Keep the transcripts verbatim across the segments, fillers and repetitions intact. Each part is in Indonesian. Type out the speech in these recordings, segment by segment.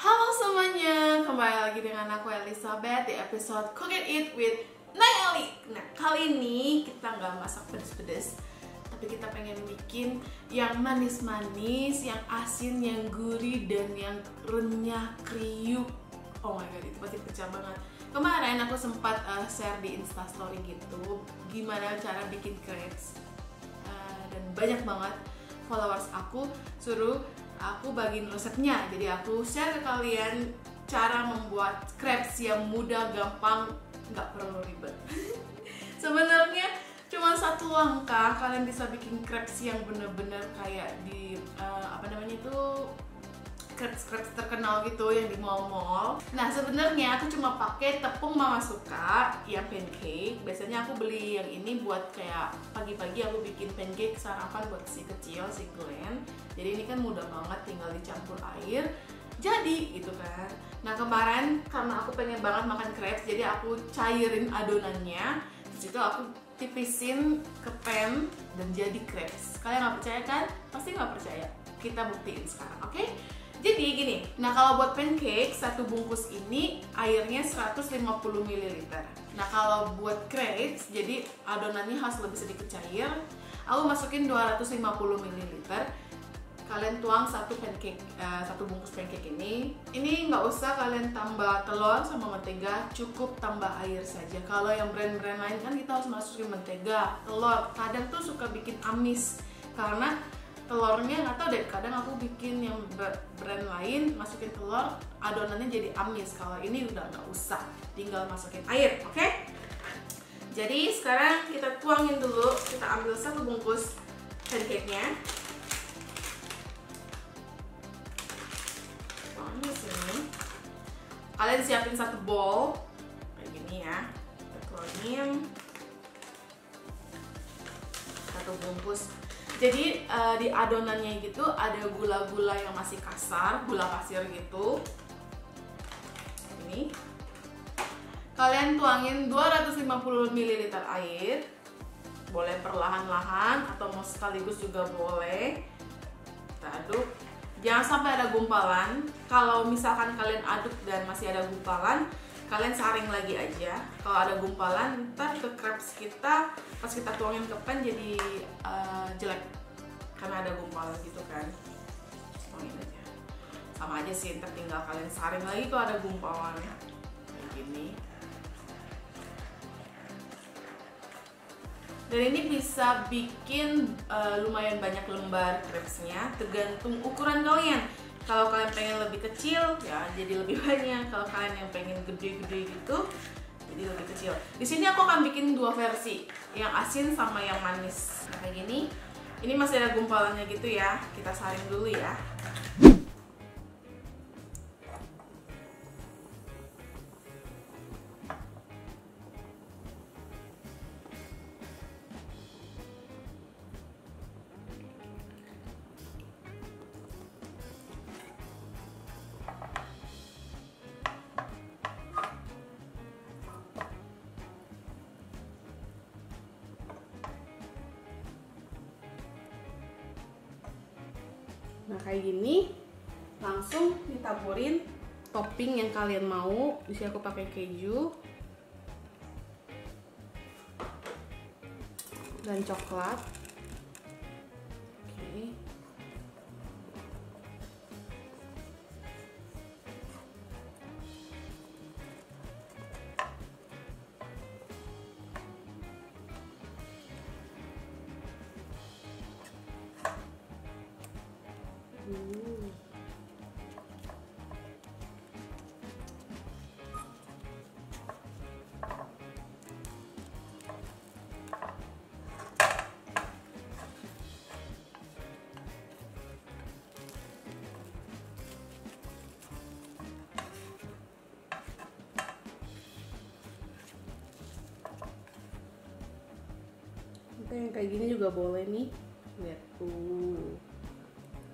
Halo semuanya, kembali lagi dengan aku Elizabeth di episode Cook It with Nayeli. Nah, kali ini kita nggak masak pedes-pedes, tapi kita pengen bikin yang manis-manis, yang asin, yang gurih, dan yang renyah, kriuk. Oh my god, itu pasti pecah banget. Kemarin aku sempat uh, share di Instastory gitu, gimana cara bikin crepes, uh, dan banyak banget followers aku suruh aku bagiin resepnya, jadi aku share ke kalian cara membuat crepes yang mudah, gampang, nggak perlu ribet. Sebenarnya cuma satu langkah kalian bisa bikin crepes yang bener-bener kayak di uh, apa namanya itu crepes-crepes terkenal gitu yang di mall-mall. Nah sebenarnya aku cuma pakai tepung Mama Suka yang pancake. Biasanya aku beli yang ini buat kayak pagi-pagi aku bikin pancake sarapan buat si kecil, si Glenn. Jadi ini kan mudah banget, tinggal dicampur air jadi gitu kan. Nah kemarin karena aku pengen banget makan crepes, jadi aku cairin adonannya, terus itu aku tipisin ke pan dan jadi crepes. Kalian nggak percaya kan? Pasti nggak percaya, kita buktiin sekarang, oke? Okay? Jadi gini, nah kalau buat pancake, satu bungkus ini airnya seratus lima puluh mililiter. Nah kalau buat crepes, jadi adonannya harus lebih sedikit cair. Aku masukin dua ratus lima puluh mililiter. Kalian tuang satu pancake, uh, satu bungkus pancake ini. Ini nggak usah kalian tambah telur sama mentega, cukup tambah air saja. Kalau yang brand-brand lain kan kita harus masukin mentega, telur. Kadang tuh suka bikin amis karena telurnya nggak tahu deh, kadang aku bikin yang brand lain masukin telur, adonannya jadi amis. Kalau ini udah nggak usah, tinggal masukin air, oke? Okay? Jadi sekarang kita tuangin dulu, kita ambil satu bungkus pancake-nya. Tuangin di sini. Kalian siapin satu bowl kayak gini ya, kita tuangin satu bungkus. Jadi uh, di adonannya gitu ada gula-gula yang masih kasar, gula pasir gitu. Ini kalian tuangin dua ratus lima puluh mililiter air. Boleh perlahan-lahan atau mau sekaligus juga boleh. Kita aduk. Jangan sampai ada gumpalan. Kalau misalkan kalian aduk dan masih ada gumpalan, kalian saring lagi aja. Kalau ada gumpalan, ntar ke crepes kita pas kita tuangin ke pan jadi uh, jelek karena ada gumpalan gitu kan. Tuangin aja, sama aja sih, ntar tinggal kalian saring lagi kalau ada gumpalan kayak gini. Dan ini bisa bikin uh, lumayan banyak lembar crepesnya, tergantung ukuran kalian. Kalau kalian pengen lebih kecil ya jadi lebih banyak, kalau kalian yang pengen gede-gede gitu jadi lebih kecil. Di sini aku akan bikin dua versi, yang asin sama yang manis. Nah, kayak gini. Ini masih ada gumpalannya gitu ya. Kita saring dulu ya. Nah kayak gini, langsung ditaburin topping yang kalian mau. Di sini aku pakai keju dan coklat. Oke. Yang kayak gini juga boleh nih, lihat tuh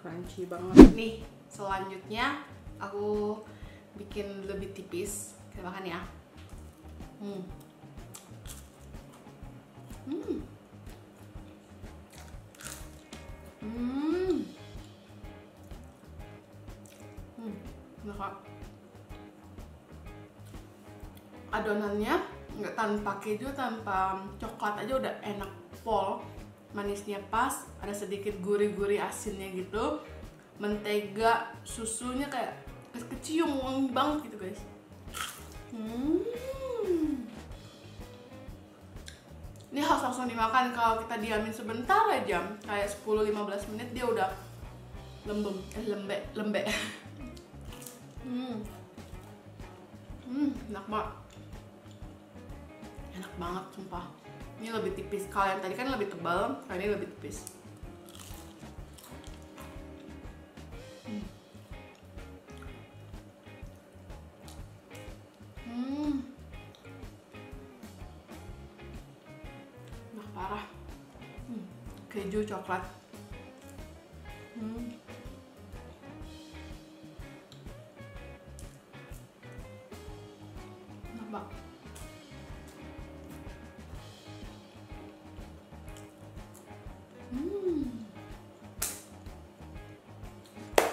crunchy banget. Nih selanjutnya aku bikin lebih tipis, kita makan ya. hmm. Hmm. Hmm. Hmm. Nah, adonannya nggak tanpa keju, tanpa coklat aja udah enak pol, manisnya pas, ada sedikit gurih-gurih asinnya gitu, mentega susunya kayak kecium wangi banget gitu guys. Hmm. Ini harus langsung dimakan, kalau kita diamin sebentar aja kayak sepuluh sampai lima belas menit dia udah lembek, eh, lembek, lembek. Hmm. Hmm, enak banget. Enak banget sumpah. Ini lebih tipis, kalian tadi kan lebih tebal, kali ini lebih tipis. Hmm. Hmm. Enak parah. Hmm. Keju coklat. Hmm. Enak banget.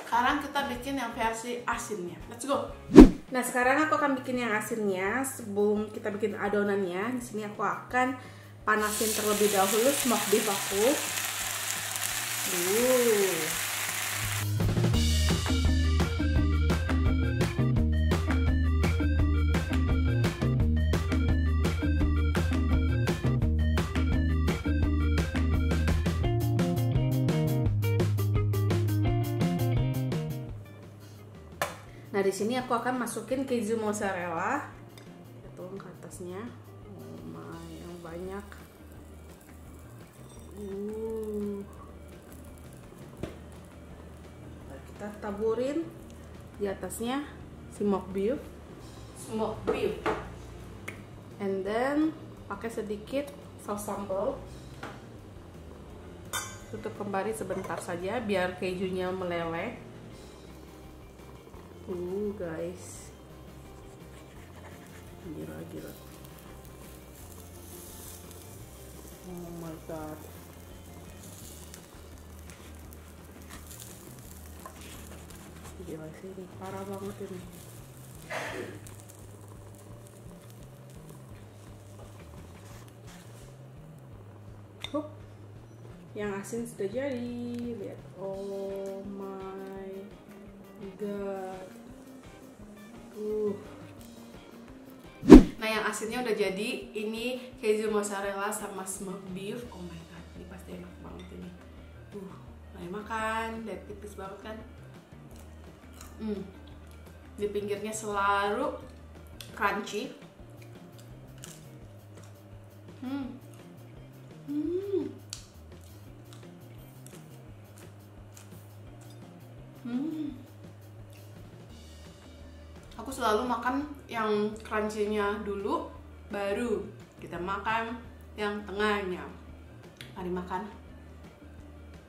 Sekarang kita bikin yang versi asinnya. Let's go. Nah, sekarang aku akan bikin yang asinnya. Sebelum kita bikin adonannya, di sini aku akan panasin terlebih dahulu smoke beef aku. Uh. Nah, di sini aku akan masukin keju mozzarella. Tuang ke atasnya. Oh my, yang banyak. Uh. Nah, kita taburin di atasnya smoke beef, smoke beef. And then pakai sedikit saus sambal. Tutup kembali sebentar saja biar kejunya meleleh. Uh guys, gila-gila. Oh my god. Gila sih ini, parah banget ini. Hup. Yang asin sudah jadi. Lihat, oh my god. Uh. Nah, yang asinnya udah jadi. Ini keju mozzarella sama smoked beef. Oh my god, ini pasti enak banget ini. Uh, mari makan. Dan tipis banget kan. Hmm. Di pinggirnya selalu crunchy. Hmm. Hmm. Hmm. Aku selalu makan yang crunchy-nya dulu, baru kita makan yang tengahnya. Mari makan.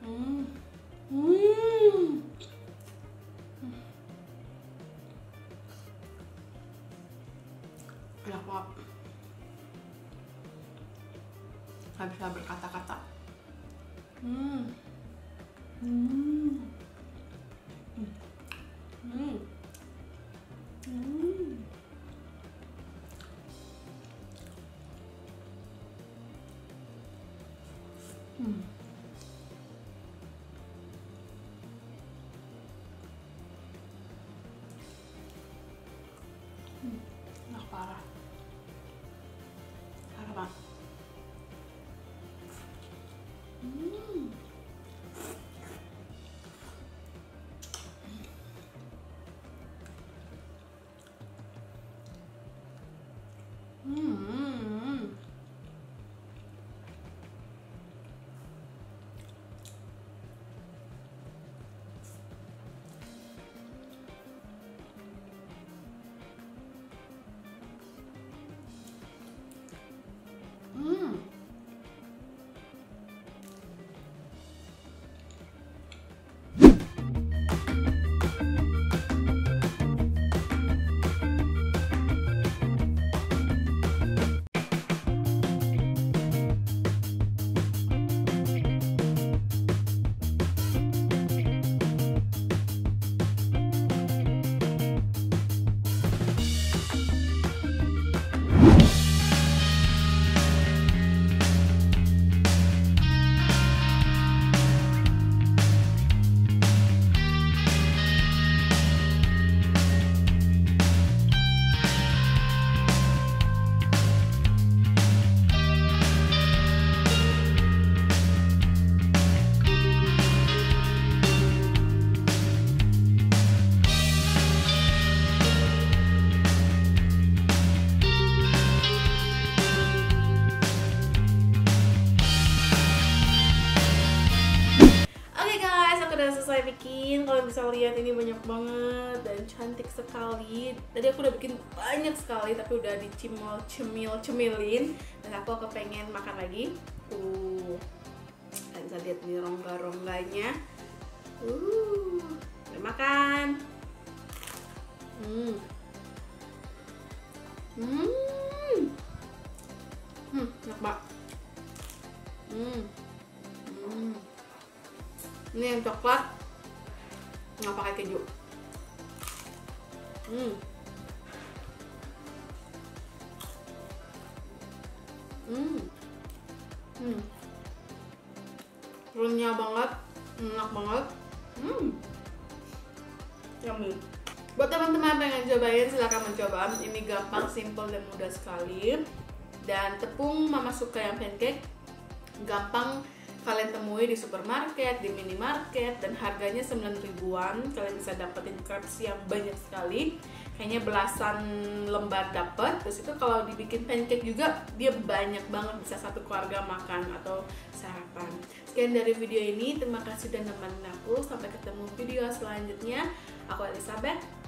Hmm. Hmm. Enak banget. Gak bisa berkata-kata. Hmm. Hmm. Hmm. Hmm. Hmm. Hmm. Enak parah. Parah banget. Hmm. makin. Kalian bisa lihat ini banyak banget dan cantik sekali. Tadi aku udah bikin banyak sekali tapi udah dicimol, cemil, cemilin. Dan aku kepengen makan lagi. Uh, kalian bisa lihat nih rongga-rongganya. Uh, udah makan. Hmm. Hmm. Hmm, enak banget. Hmm. Hmm. Ini yang coklat nggak pakai keju. Hmm. Hmm. Hmm. Renyah banget, enak banget. Hmm. Yummy. Buat teman-teman pengen cobain, silahkan mencoba. Ini gampang, simple dan mudah sekali. Dan tepung mama suka yang pancake gampang kalian temui di supermarket, di minimarket, dan harganya sembilan ribuan. Kalian bisa dapetin crepes yang banyak sekali, kayaknya belasan lembar dapet. Terus itu kalau dibikin pancake juga dia banyak banget, bisa satu keluarga makan atau sarapan. Sekian dari video ini, terima kasih dan teman-teman aku. Sampai ketemu video selanjutnya. Aku Elizabeth.